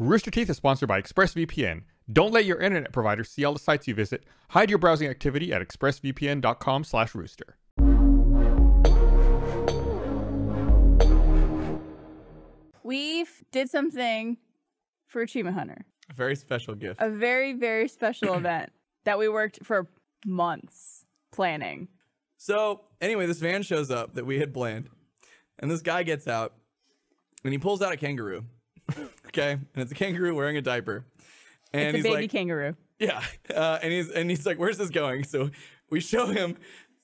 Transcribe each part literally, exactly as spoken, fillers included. Rooster Teeth is sponsored by ExpressVPN. Don't let your internet provider see all the sites you visit. Hide your browsing activity at express v p n dot com slash rooster. We did something for Achievement Hunter. A very special gift. A very, very special event that we worked for months planning. So anyway, this van shows up that we had planned, and this guy gets out and he pulls out a kangaroo. Okay, and it's a kangaroo wearing a diaper, and it's a he's baby like, kangaroo. Yeah, uh, and he's and he's like, "Where's this going?" So we show him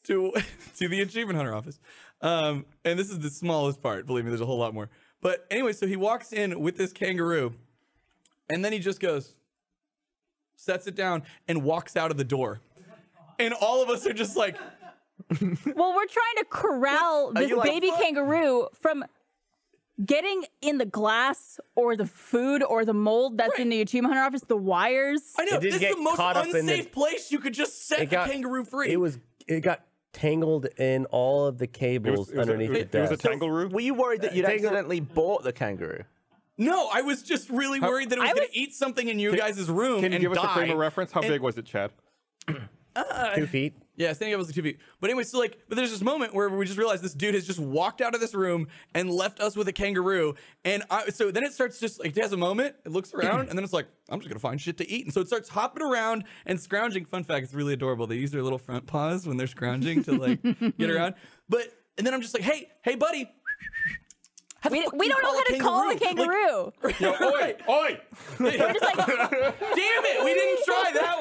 to to the Achievement Hunter office, um, and this is the smallest part. Believe me, there's a whole lot more. But anyway, so he walks in with this kangaroo, and then he just goes, sets it down, and walks out of the door, and all of us are just like, "Well, we're trying to corral this baby like, kangaroo from." Getting in the glass or the food or the mold that's right. in the Achievement Hunter office, the wires. I know, this is the most unsafe the, place you could just set got, the kangaroo free. It was, it got tangled in all of the cables it was, it underneath a, it, the desk. It was a Tangleroo? Were you worried that you'd uh, accidentally bought the kangaroo? No, I was just really how, worried that it was, was going to eat something in you can, guys' room Can you and give die. us a frame of reference? How and, big was it, Chad? Uh, two feet. Yeah, standing up was like two feet. But anyway, so like, but there's this moment where we just realized this dude has just walked out of this room and left us with a kangaroo. And I, so then it starts just like, it has a moment, it looks around, and then it's like, I'm just gonna find shit to eat. And so it starts hopping around and scrounging. Fun fact, it's really adorable. They use their little front paws when they're scrounging to like get around. But, and then I'm just like, hey, hey buddy. We, we don't know how to call a kangaroo. Like, yo, oi, oi. We're just like, damn it, we didn't try that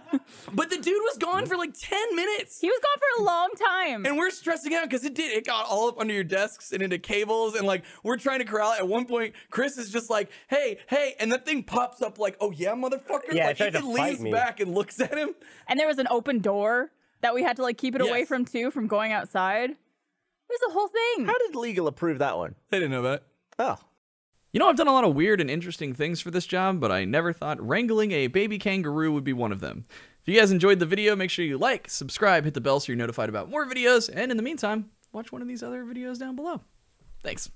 one. But the dude was gone for like ten minutes. He was gone for a long time. And we're stressing out because it did. It got all up under your desks and into cables. And like, we're trying to corral it. At one point, Chris is just like, hey, hey. And that thing pops up like, oh yeah, motherfucker. Yeah, like, it leans me. back and looks at him. And there was an open door that we had to like keep it yes. away from too, from going outside. It was the whole thing. How did legal approve that one? They didn't know that. Oh. You know, I've done a lot of weird and interesting things for this job, but I never thought wrangling a baby kangaroo would be one of them. If you guys enjoyed the video, make sure you like, subscribe, hit the bell so you're notified about more videos, and in the meantime, watch one of these other videos down below. Thanks.